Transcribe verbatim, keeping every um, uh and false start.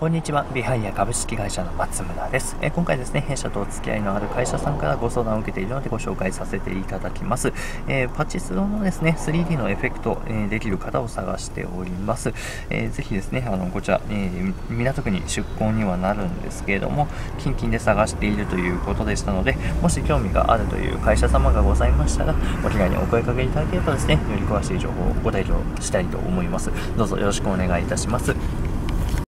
こんにちは、ビハイヤ株式会社の松村です。えー、今回ですね、弊社とお付き合いのある会社さんからご相談を受けているのでご紹介させていただきます。えー、パチスロのですね、スリーディー のエフェクト、えー、できる方を探しております。えー、ぜひですね、あのこちら、えー、港区に出向にはなるんですけれども、近々で探しているということでしたので、もし興味があるという会社様がございましたら、お気軽にお声かけいただければですね、より詳しい情報をご提供したいと思います。どうぞよろしくお願いいたします。